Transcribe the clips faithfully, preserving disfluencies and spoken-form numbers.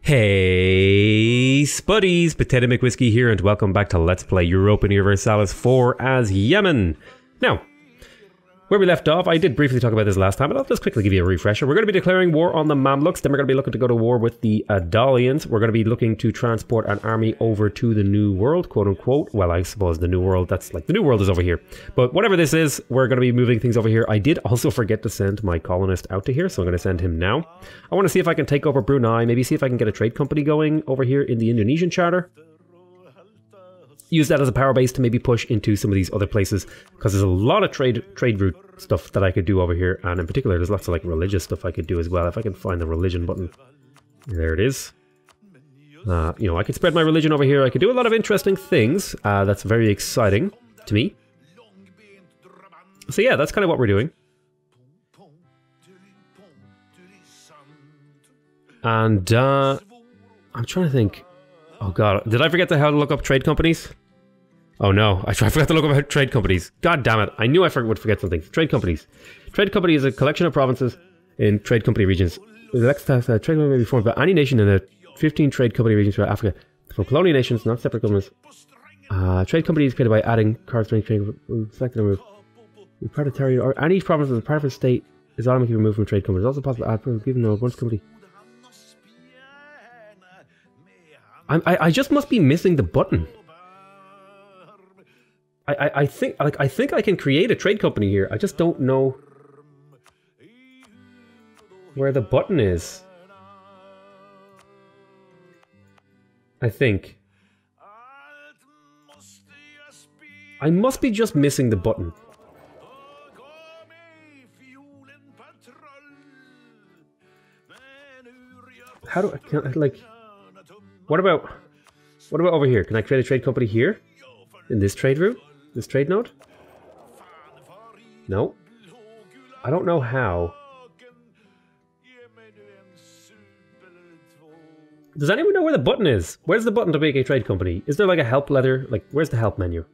Hey Spuddies, Potato McWhiskey here and welcome back to Let's Play Europa in Universalis four as Yemen. Now, where we left off, I did briefly talk about this last time, but I'll just quickly give you a refresher. We're going to be declaring war on the Mamluks, then we're going to be looking to go to war with the Adalians. We're going to be looking to transport an army over to the New World, quote-unquote. Well, I suppose the New World, that's like, the New World is over here. But whatever this is, we're going to be moving things over here. I did also forget to send my colonist out to here, so I'm going to send him now. I want to see if I can take over Brunei, maybe see if I can get a trade company going over here in the Indonesian Charter. Use that as a power base to maybe push into some of these other places, because there's a lot of trade trade route stuff that I could do over here, and in particular there's lots of like religious stuff I could do as well. If I can find the religion button, there it is. Uh, you know, I could spread my religion over here. I could do a lot of interesting things. Uh, that's very exciting to me. So yeah, that's kind of what we're doing. And uh, I'm trying to think. Oh god, did I forget to how to look up trade companies? Oh no, I forgot to look up trade companies. God damn it, I knew I would forget something. Trade companies. Trade company is a collection of provinces in trade company regions. The next task, uh, trade company may be formed by any nation in the fifteen trade company regions throughout Africa. From colonial nations, not separate governments. Uh, trade company is created by adding cards to trade, selected and removed. Proletariat or any province of the part of a state is automatically removed from trade company. It's also possible to add, given the once company. I, I just must be missing the button. I, I, I think like I think I can create a trade company here. I just don't know where the button is. I think I must be just missing the button. How do I can't like? What about, what about over here? Can I create a trade company here? In this trade route? This trade node? No. I don't know how. Does anyone know where the button is? Where's the button to make a trade company? Is there like a help letter? Like, where's the help menu?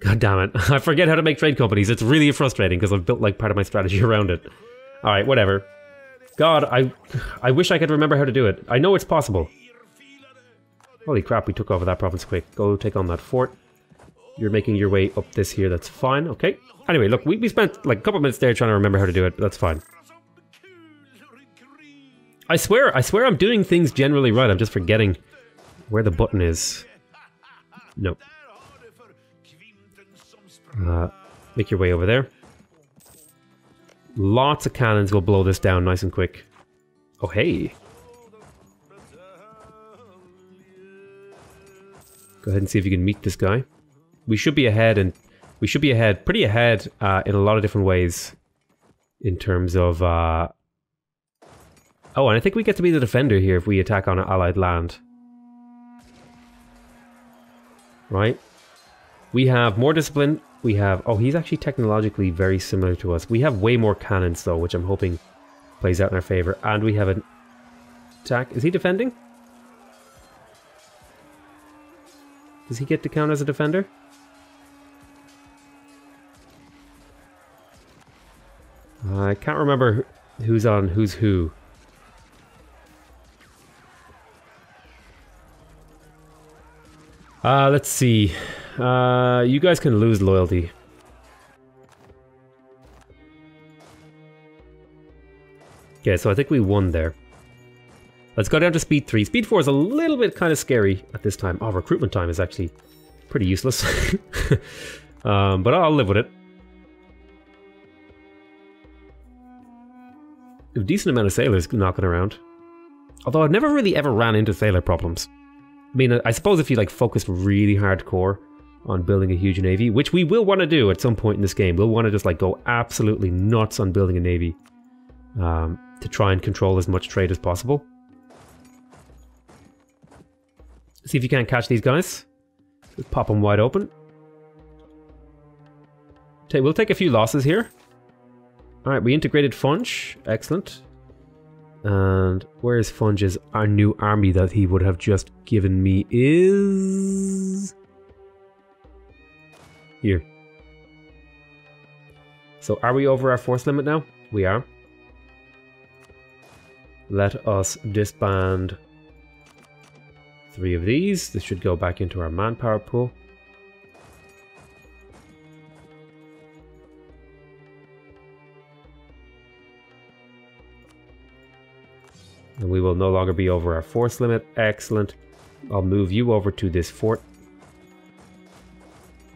God damn it. I forget how to make trade companies. It's really frustrating because I've built like part of my strategy around it. Alright, whatever. God, I I wish I could remember how to do it. I know it's possible. Holy crap, we took over that province quick. Go take on that fort. You're making your way up this here, that's fine, okay. Anyway, look, we, we spent like a couple minutes there trying to remember how to do it, but that's fine. I swear, I swear I'm doing things generally right, I'm just forgetting where the button is. No. Uh, make your way over there. Lots of cannons will blow this down nice and quick. Oh hey! Go ahead and see if you can meet this guy. We should be ahead, and we should be ahead, pretty ahead uh, in a lot of different ways. In terms of, uh... oh, and I think we get to be the defender here if we attack on an allied land. Right? We have more discipline. We have, oh, he's actually technologically very similar to us. We have way more cannons though, which I'm hoping plays out in our favor. And we have an attack. Is he defending? Does he get to count as a defender? Uh, I can't remember who's on who's who. Uh, let's see. Uh, you guys can lose loyalty. Okay, so I think we won there. Let's go down to speed three. Speed four is a little bit kind of scary at this time. Oh, recruitment time is actually pretty useless. um, but I'll live with it. A decent amount of sailors knocking around. Although I've never really ever ran into sailor problems. I mean, I suppose if you like focus really hardcore on building a huge navy, which we will want to do at some point in this game. We'll want to just like go absolutely nuts on building a navy um, to try and control as much trade as possible. See if you can't catch these guys. Just pop them wide open. Okay, we'll take a few losses here. Alright, we integrated Funge. Excellent. And where is Funge's our new army that he would have just given me is... here. So are we over our force limit now? We are. Let us disband three of these. This should go back into our manpower pool. And we will no longer be over our force limit. Excellent. I'll move you over to this fort.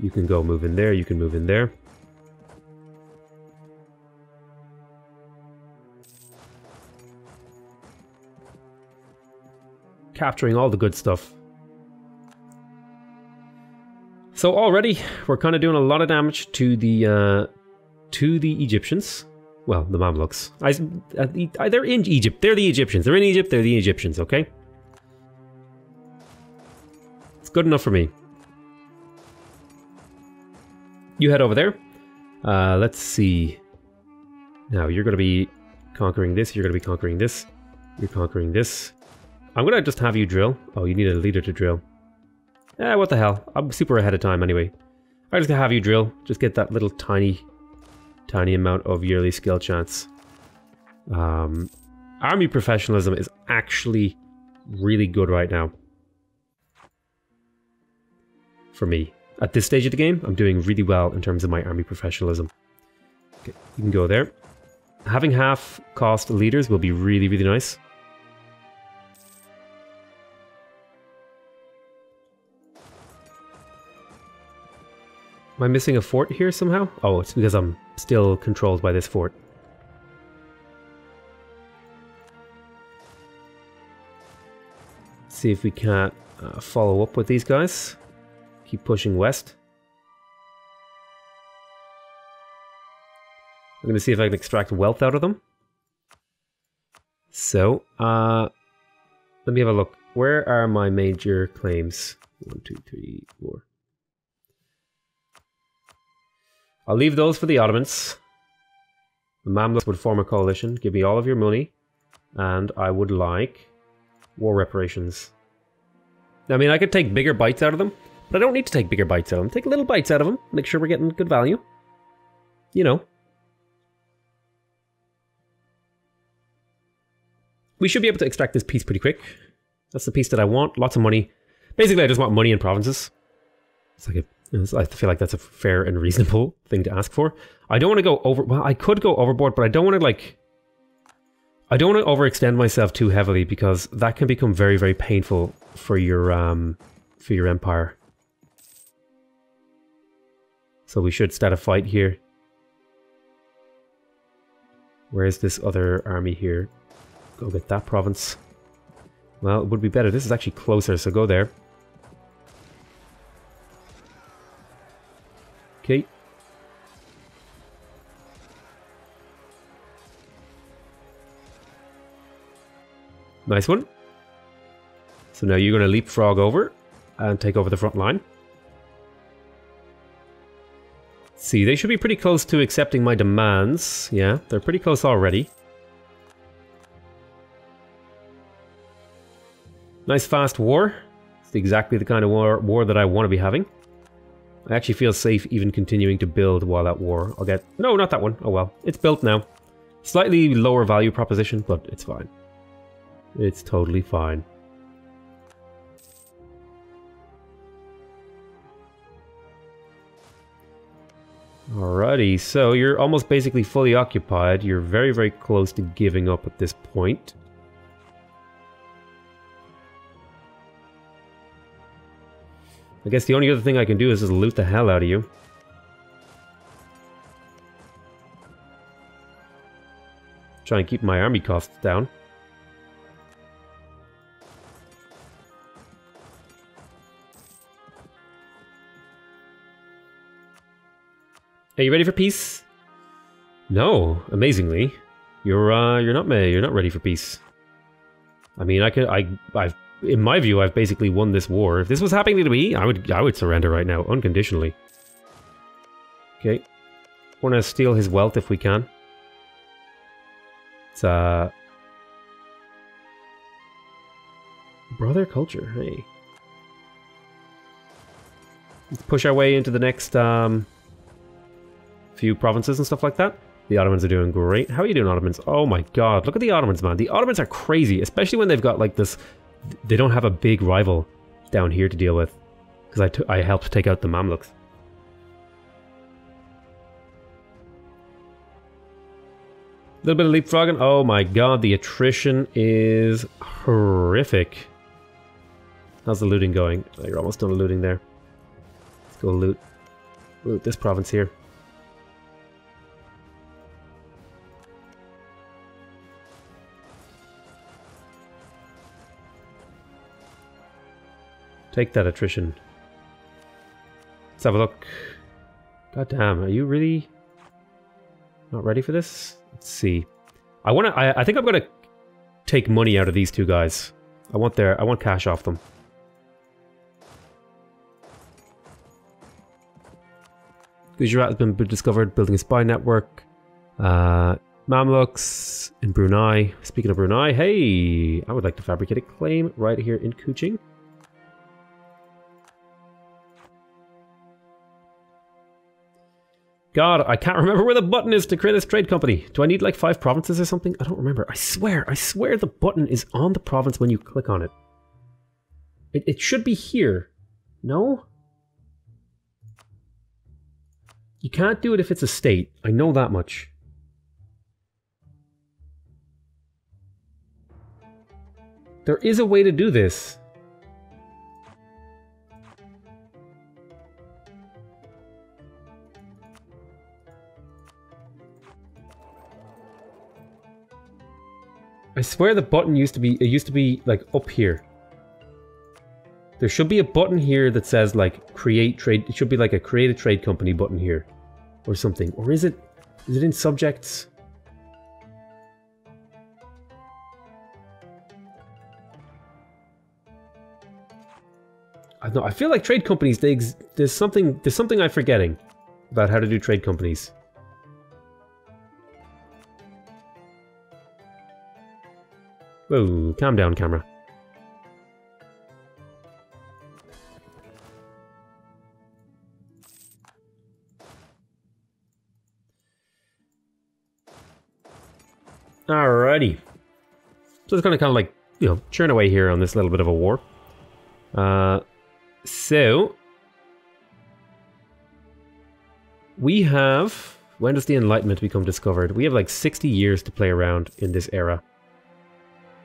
You can go move in there. You can move in there. Capturing all the good stuff. So already we're kind of doing a lot of damage to the uh, to the Egyptians. Well, the Mamluks. I, I, they're in Egypt. They're the Egyptians. They're in Egypt. They're the Egyptians, okay? It's good enough for me. You head over there. Uh, let's see. Now, you're going to be conquering this. You're going to be conquering this. You're conquering this. I'm going to just have you drill. Oh, you need a leader to drill. Eh, what the hell. I'm super ahead of time anyway. I'm just going to have you drill. Just get that little tiny... tiny amount of yearly skill chance. Um, army professionalism is actually really good right now. For me. At this stage of the game, I'm doing really well in terms of my army professionalism. Okay, you can go there. Having half cost leaders will be really, really nice. Am I missing a fort here somehow? Oh, it's because I'm still controlled by this fort. Let's see if we can't uh, follow up with these guys. Keep pushing west. I'm going to see if I can extract wealth out of them. So, uh, let me have a look. Where are my major claims? One, two, three, four. I'll leave those for the Ottomans. The Mamluks would form a coalition. Give me all of your money. And I would like war reparations. I mean, I could take bigger bites out of them. But I don't need to take bigger bites out of them. Take little bites out of them. Make sure we're getting good value. You know. We should be able to extract this piece pretty quick. That's the piece that I want. Lots of money. Basically, I just want money in provinces. It's like a... I feel like that's a fair and reasonable thing to ask for. I don't want to go over... Well, I could go overboard, but I don't want to, like... I don't want to overextend myself too heavily, because that can become very, very painful for your, um... for your empire. So we should start a fight here. Where is this other army here? Go get that province. Well, it would be better. This is actually closer, so go there. Okay. Nice one. So now you're going to leapfrog over and take over the front line. See, they should be pretty close to accepting my demands. Yeah, they're pretty close already. Nice fast war. It's exactly the kind of war, war that I want to be having. I actually feel safe even continuing to build while at war. I'll get... No, not that one. Oh well. It's built now. Slightly lower value proposition, but it's fine. It's totally fine. Alrighty, so you're almost basically fully occupied. You're very, very close to giving up at this point. I guess the only other thing I can do is just loot the hell out of you. Try and keep my army costs down. Are you ready for peace? No, amazingly, you're uh, you're not me. You're not ready for peace. I mean, I could, I, I've. In my view, I've basically won this war. If this was happening to me, I would I would surrender right now, unconditionally. Okay. Want to steal his wealth if we can. It's, uh... brother culture, hey. Let's push our way into the next, um... few provinces and stuff like that. The Ottomans are doing great. How are you doing, Ottomans? Oh my god, look at the Ottomans, man. The Ottomans are crazy, especially when they've got like this... They don't have a big rival down here to deal with. Because I, t I helped take out the Mamluks. A little bit of leapfrogging. Oh my god, the attrition is horrific. How's the looting going? Oh, you're almost done looting there. Let's go loot. Loot this province here. Take that attrition. Let's have a look. God damn, are you really not ready for this? Let's see. I wanna I, I think I'm gonna take money out of these two guys. I want their I want cash off them. Gujarat has been discovered, building a spy network. Uh Mamluks in Brunei. Speaking of Brunei, hey, I would like to fabricate a claim right here in Kuching. God, I can't remember where the button is to create this trade company. Do I need like five provinces or something? I don't remember. I swear, I swear the button is on the province when you click on it. It, it should be here. No? You can't do it if it's a state. I know that much. There is a way to do this. I swear the button used to be, it used to be like up here. There should be a button here that says like create trade, it should be like a create a trade company button here or something. Or is it, is it in subjects? I don't know, I feel like trade companies, they ex there's something, there's something I'm forgetting about how to do trade companies. Whoa, calm down, camera. Alrighty. So it's gonna kind of like, you know, churn away here on this little bit of a war. Uh, so... We have... When does the Enlightenment become discovered? We have like sixty years to play around in this era.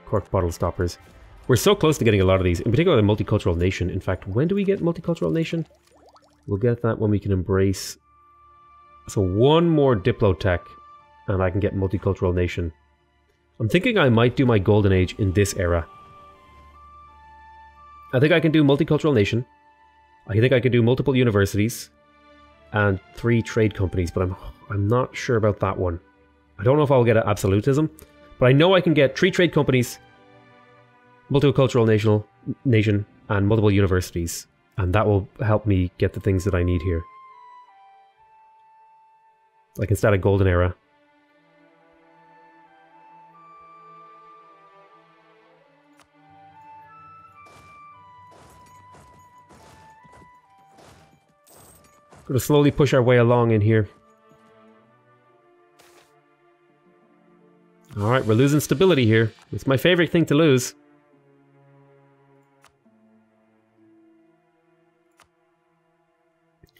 Cork bottle stoppers. We're so close to getting a lot of these, in particular the multicultural nation. In fact, when do we get multicultural nation? We'll get that when we can embrace. So one more diplotech and I can get multicultural nation. I'm thinking I might do my golden age in this era. I think I can do multicultural nation. I think I can do multiple universities and three trade companies, but I'm I'm not sure about that one. I don't know if I'll get at absolutism. But I know I can get three trade companies, multicultural national nation, and multiple universities. And that will help me get the things that I need here. I can start a golden era. Gonna slowly push our way along in here. Alright, we're losing stability here. It's my favorite thing to lose.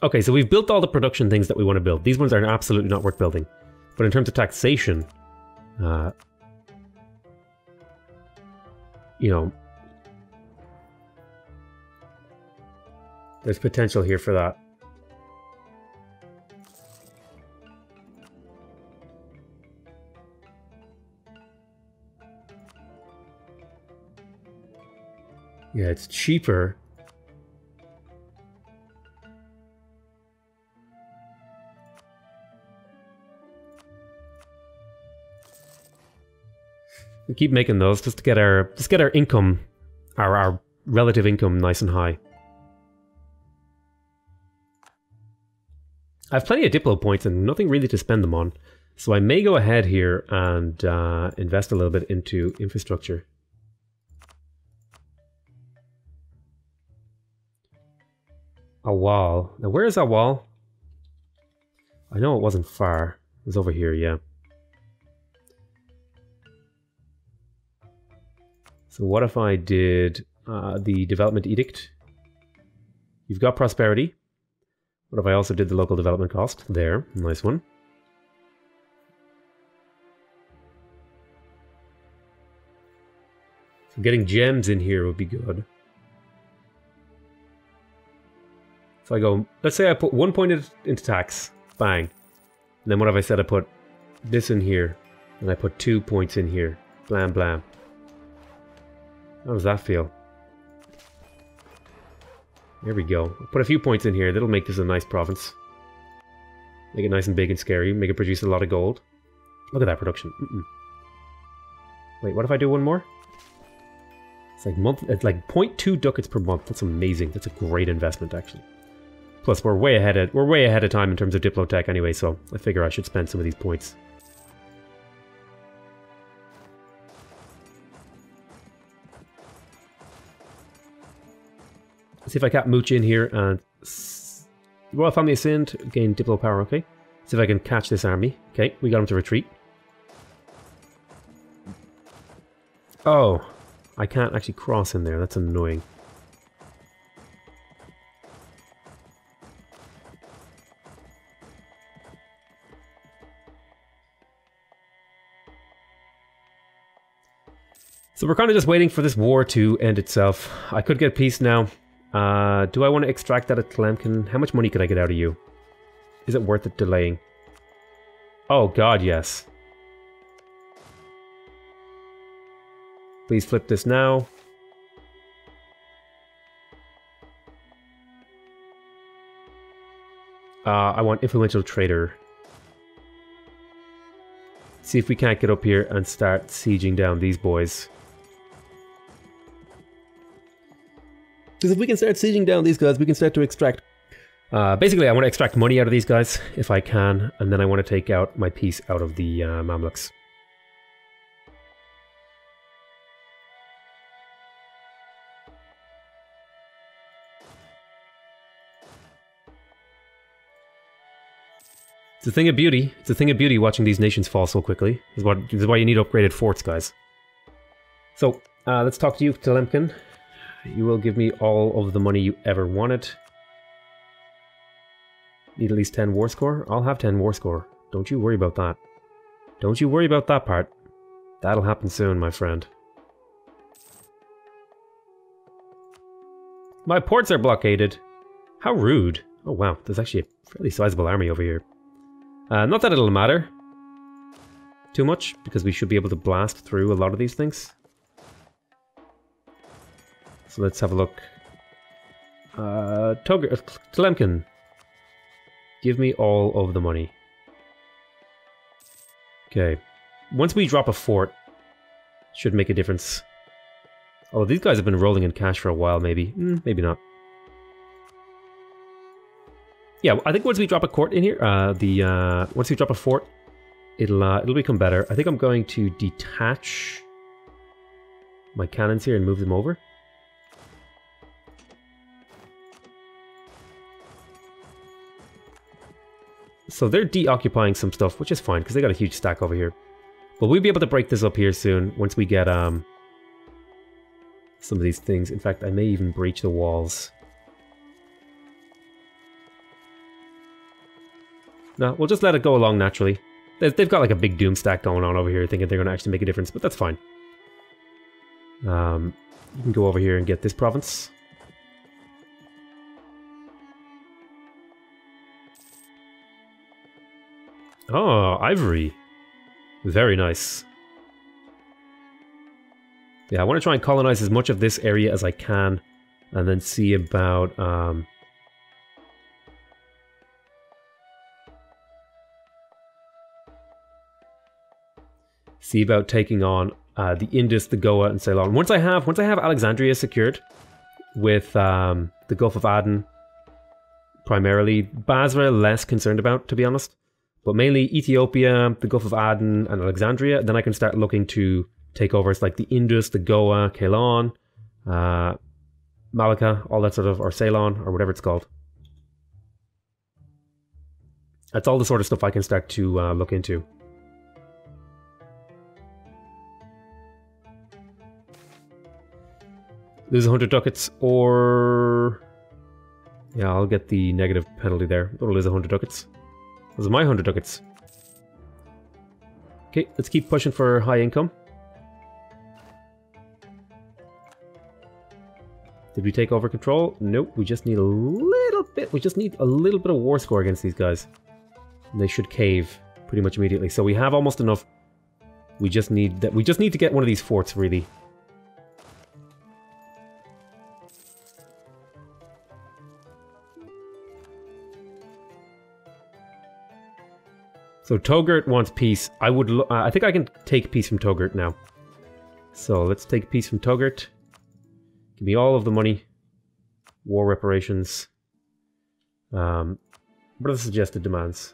Okay, so we've built all the production things that we want to build. These ones are absolutely not worth building. But in terms of taxation, uh, you know, there's potential here for that. Yeah, it's cheaper. We keep making those just to get our just get our income, our our relative income nice and high. I have plenty of Diplo points and nothing really to spend them on, so I may go ahead here and uh, invest a little bit into infrastructure. Awal. Now where is Awal? I know it wasn't far. It's over here, yeah. So what if I did uh, the development edict? You've got prosperity. What if I also did the local development cost? There, nice one. So getting gems in here would be good. So I go, let's say I put one point into tax, bang. And then what have I said? I put this in here, and I put two points in here, blam blam. How does that feel? There we go. I'll put a few points in here. That'll make this a nice province. Make it nice and big and scary. Make it produce a lot of gold. Look at that production. Mm-mm. Wait, what if I do one more? It's like month. It's like zero point two ducats per month. That's amazing. That's a great investment, actually. Plus, we're way ahead of we're way ahead of time in terms of Diplotech anyway. So I figure I should spend some of these points. See if I can't mooch in here and... Royal Family Ascend, gain Diplo power, okay. See if I can catch this army. Okay, we got him to retreat. Oh, I can't actually cross in there, that's annoying. So we're kind of just waiting for this war to end itself. I could get peace now. Uh, do I want to extract that at Tlemcen? How much money can I get out of you? Is it worth it delaying? Oh god, yes. Please flip this now. Uh, I want influential trader. See if we can't get up here and start sieging down these boys. Because if we can start sieging down these guys, we can start to extract... Uh, basically, I want to extract money out of these guys, if I can, and then I want to take out my piece out of the uh, Mamluks. It's a thing of beauty. It's a thing of beauty watching these nations fall so quickly. This is, what, this is why you need upgraded forts, guys. So, uh, let's talk to you, Tlemcen. You will give me all of the money you ever wanted. Need at least ten war score? I'll have ten war score. Don't you worry about that. Don't you worry about that part. That'll happen soon, my friend. My ports are blockaded. How rude. Oh wow, there's actually a fairly sizable army over here. Uh, not that it'll matter too much, because we should be able to blast through a lot of these things. So let's have a look. Uh, Tlemcen, give me all of the money. Okay. Once we drop a fort, should make a difference. Although these guys have been rolling in cash for a while, maybe. Mm, maybe not. Yeah, I think once we drop a court in here, uh, the uh, once we drop a fort, it'll uh, it'll become better. I think I'm going to detach my cannons here and move them over. So they're de-occupying some stuff, which is fine, because they got a huge stack over here. But we'll be able to break this up here soon, once we get um, some of these things. In fact, I may even breach the walls. No, we'll just let it go along naturally. They've got like a big doom stack going on over here, thinking they're going to actually make a difference, but that's fine. Um, you can go over here and get this province. Oh, ivory. Very nice. Yeah, I want to try and colonize as much of this area as I can, and then see about... Um, see about taking on uh, the Indus, the Goa, and Ceylon. Once I have, once I have Alexandria secured, with um, the Gulf of Aden, primarily. Basra, less concerned about, to be honest. But mainly Ethiopia, the Gulf of Aden, and Alexandria. Then I can start looking to take over. It's like the Indus, the Goa, Ceylon, uh, Malacca, all that sort of, or Ceylon, or whatever it's called. That's all the sort of stuff I can start to uh, look into. Lose one hundred ducats or... yeah, I'll get the negative penalty there. It'll lose one hundred ducats. Those are my one hundred ducats. Okay, let's keep pushing for high income. Did we take over control? Nope, we just need a little bit. We just need a little bit of war score against these guys. And they should cave pretty much immediately. So we have almost enough. We just need that. We just need to get one of these forts, really. So Togurt wants peace. I would. Uh, I think I can take peace from Togurt now. So let's take peace from Togurt. Give me all of the money. War reparations. Um, what are the suggested demands?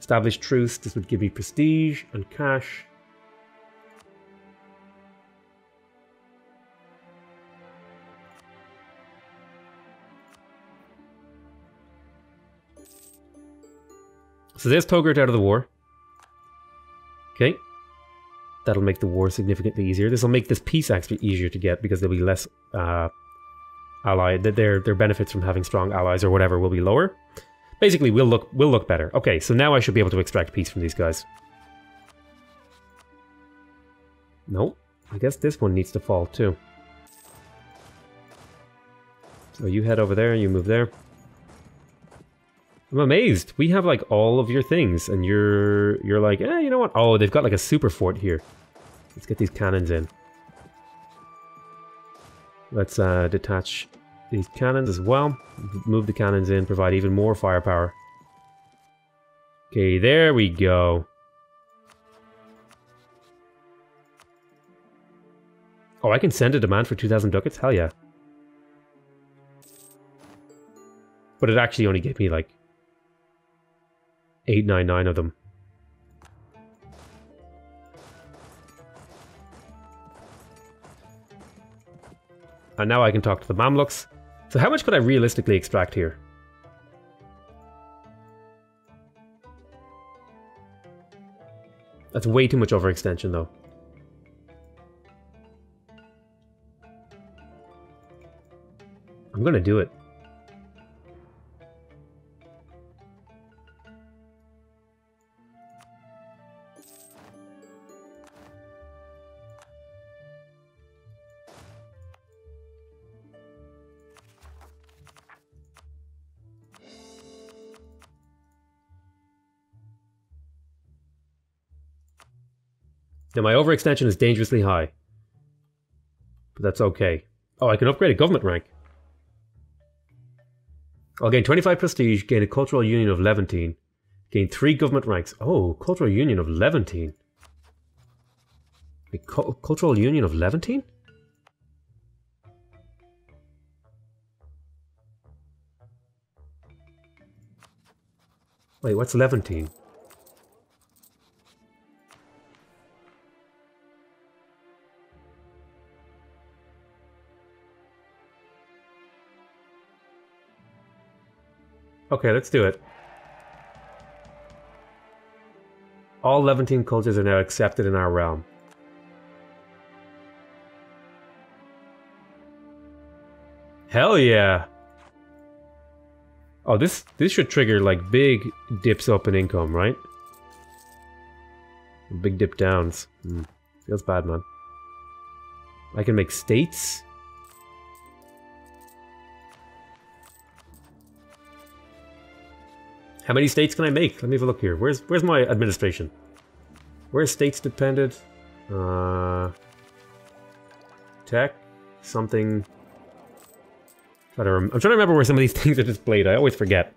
Establish truce. This would give me prestige and cash. So there's Togurt out of the war. Okay. That'll make the war significantly easier. This will make this peace actually easier to get because there'll be less uh, allied. Their their benefits from having strong allies or whatever will be lower. Basically, we'll look we'll look better. Okay, so now I should be able to extract peace from these guys. No, I guess this one needs to fall too. So you head over there, you move there. I'm amazed. We have like all of your things and you're you're like, eh, you know what? Oh, they've got like a super fort here. Let's get these cannons in. Let's uh, detach these cannons as well. Move the cannons in, provide even more firepower. Okay, there we go. Oh, I can send a demand for two thousand ducats? Hell yeah. But it actually only gave me like eight ninety-nine of them. And now I can talk to the Mamluks. So how much could I realistically extract here? That's way too much overextension though. I'm gonna do it. Now my overextension is dangerously high. But that's okay. Oh, I can upgrade a government rank. I'll gain twenty-five prestige, gain a cultural union of Levantine, gain three government ranks. Oh, cultural union of Levantine. A cu cultural union of Levantine? Wait, what's Levantine? Okay, let's do it. All Levantine cultures are now accepted in our realm. Hell yeah! Oh, this this should trigger like big dips up in income, right? Big dip downs. Mm, feels bad, man. I can make states. How many states can I make? Let me have a look here. Where's where's my administration? Where's states dependent? Uh, tech? Something... Try to I'm trying to remember where some of these things are displayed. I always forget.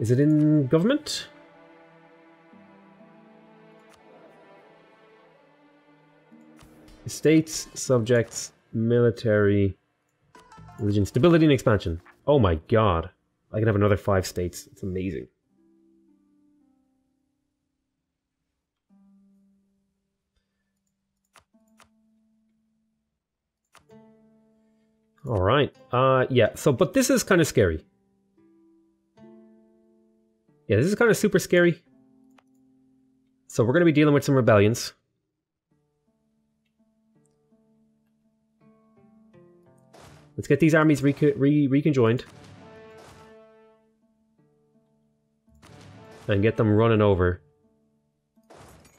Is it in government? States, subjects, military, religion, stability and expansion. Oh my god. I can have another five states. It's amazing. All right. Uh, yeah, so, but this is kind of scary. Yeah, this is kind of super scary. So we're going to be dealing with some rebellions. Let's get these armies recon re reconjoined. And get them running over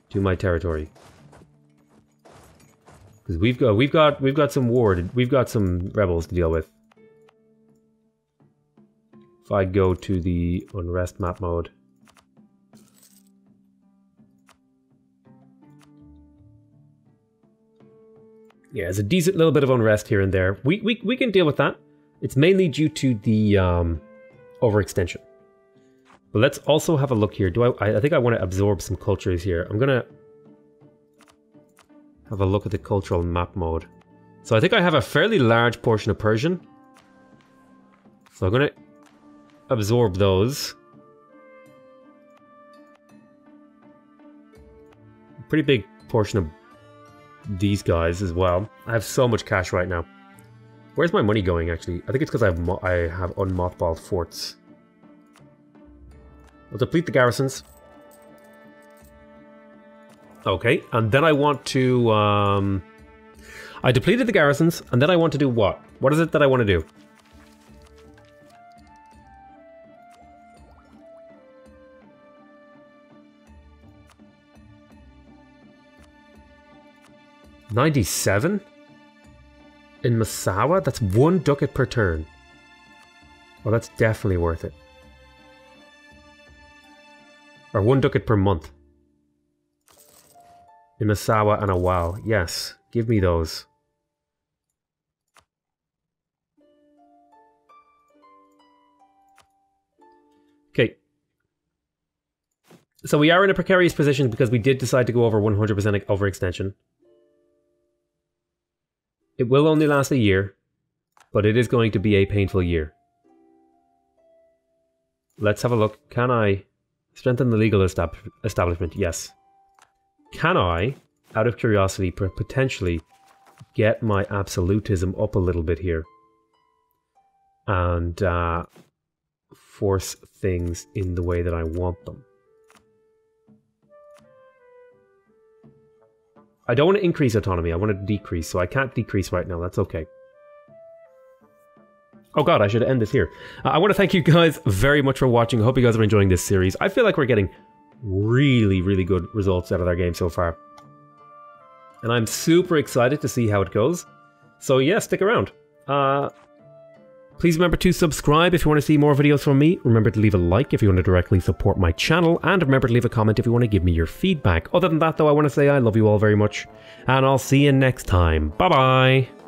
to my territory. Because we've got we've got we've got some war to, we've got some rebels to deal with. If I go to the unrest map mode. Yeah, there's a decent little bit of unrest here and there. We we we can deal with that. It's mainly due to the um, overextension. But let's also have a look here. Do I? I think I want to absorb some cultures here. I'm gonna have a look at the cultural map mode. So I think I have a fairly large portion of Persian. So I'm gonna absorb those. Pretty big portion of these guys as well. I have so much cash right now. Where's my money going, actually? I think it's because I have mo I have unmothballed forts. I'll deplete the garrisons. Okay, and then I want to... Um, I depleted the garrisons, and then I want to do what? What is it that I want to do? ninety-seven? In Masawa? That's one ducat per turn. Well, that's definitely worth it. Or one ducat per month. In Masawa and Awal. Yes, give me those. Okay. So we are in a precarious position because we did decide to go over one hundred percent overextension. It will only last a year, but it is going to be a painful year. Let's have a look. Can I strengthen the legal estab establishment? Yes. Can I, out of curiosity, potentially get my absolutism up a little bit here and uh, force things in the way that I want them? I don't want to increase autonomy, I want to decrease, so I can't decrease right now, that's okay. Oh god, I should end this here. Uh, I want to thank you guys very much for watching. I hope you guys are enjoying this series. I feel like we're getting really, really good results out of our game so far. And I'm super excited to see how it goes. So yeah, stick around. Uh, please remember to subscribe if you want to see more videos from me. Remember to leave a like if you want to directly support my channel. And remember to leave a comment if you want to give me your feedback. Other than that though, I want to say I love you all very much. And I'll see you next time. Bye-bye.